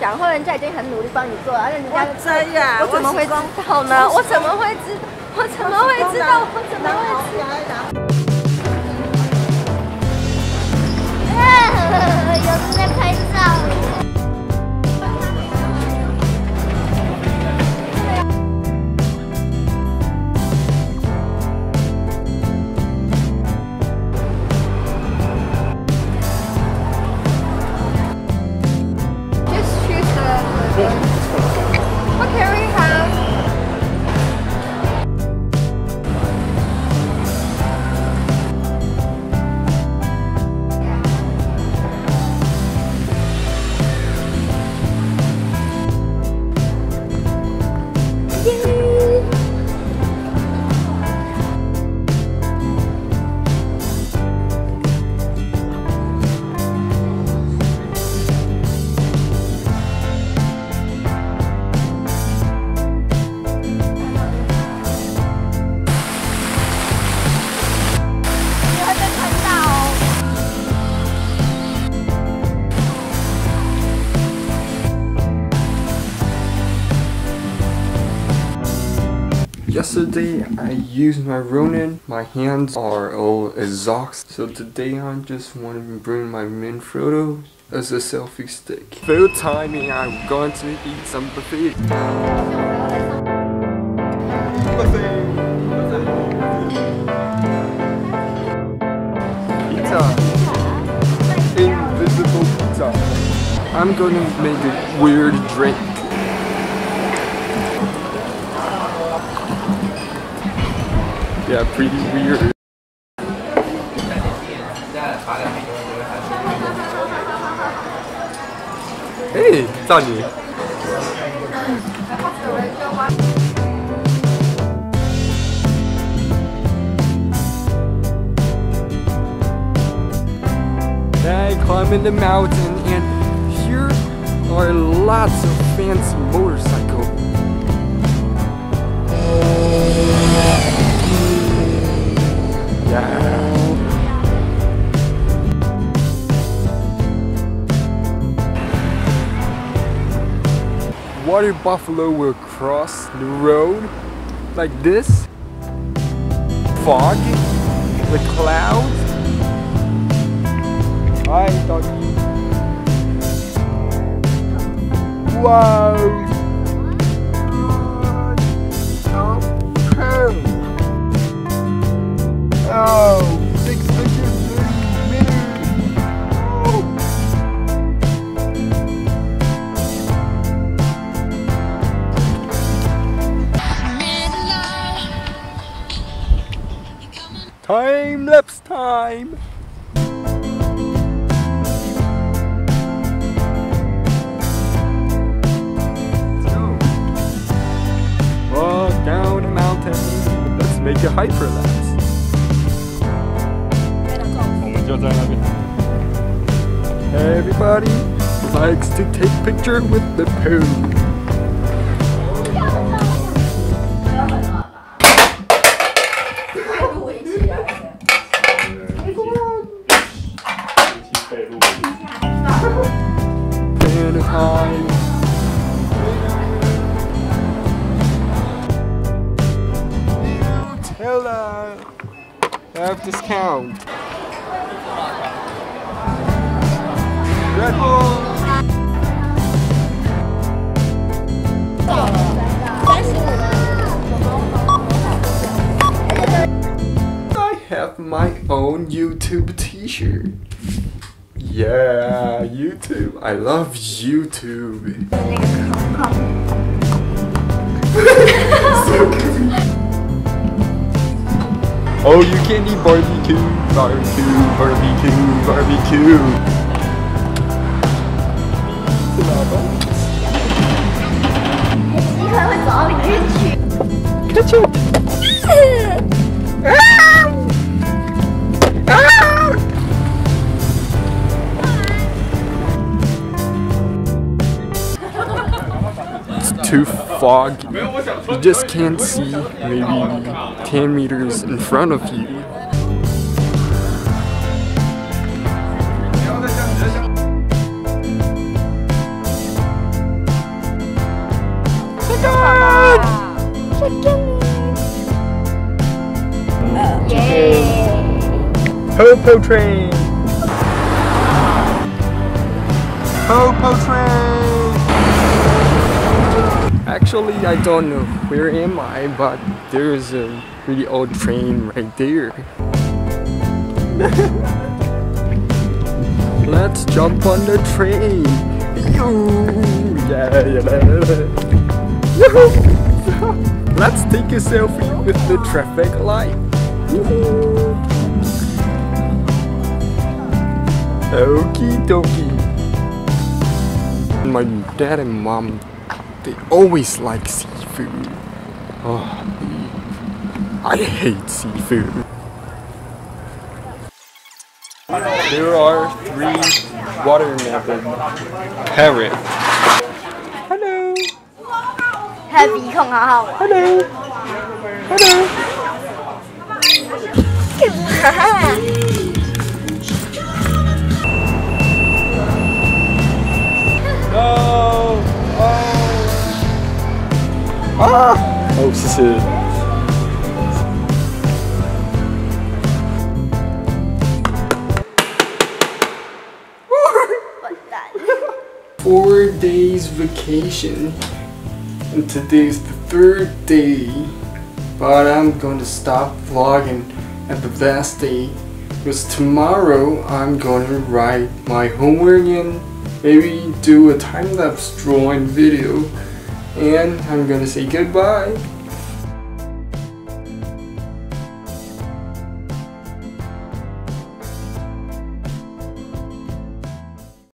讲，或者人家已经很努力帮你做了，而且人家真呀，我怎么会知道呢？我怎么会知道？我怎么会知道？我怎么会知道？有人在拍照。 Yesterday I used my Ronin, my hands are all exhausted, so today I just want to bring my Manfrotto as a selfie stick. Food timing, I'm going to eat some buffet. Pizza. Invisible pizza. I'm going to make a weird drink. Yeah, pretty weird. Hey, Tanya. I climbed the mountain, and here are lots of fancy motorcycles. Water buffalo will cross the road like this. Fog, the clouds. Hi, doggy. Whoa. Oh, 6 meters. Oh. Time lapse time. Walk down a mountain. Let's make a hyperlapse. 就在那边。Everybody likes to take picture with the poo. Hello. I have discount. Red Bull! 35. I have my own YouTube t-shirt. Yeah, YouTube. I love YouTube. Oh, you can eat barbecue, barbecue, barbecue. Ketchup! It's too foggy. You just can't see maybe 10 meters in front of you. Po-Train! Ho, Po-Train! Actually, I don't know where am I, but there's a really old train right there. Let's jump on the train! Yeah. Let's take a selfie with the traffic light. Okie dokie. My dad and mom, they always like seafood. Oh, I hate seafood. There are 3 watermelon parrot. Hello. Hello. Hello. No! Oh! Ah! Oh, shit. What's that? 4 days vacation. And today's the 3rd day. But I'm gonna stop vlogging at the last day, because tomorrow I'm gonna write my homework in. Maybe do a time-lapse drawing video, and I'm gonna say goodbye.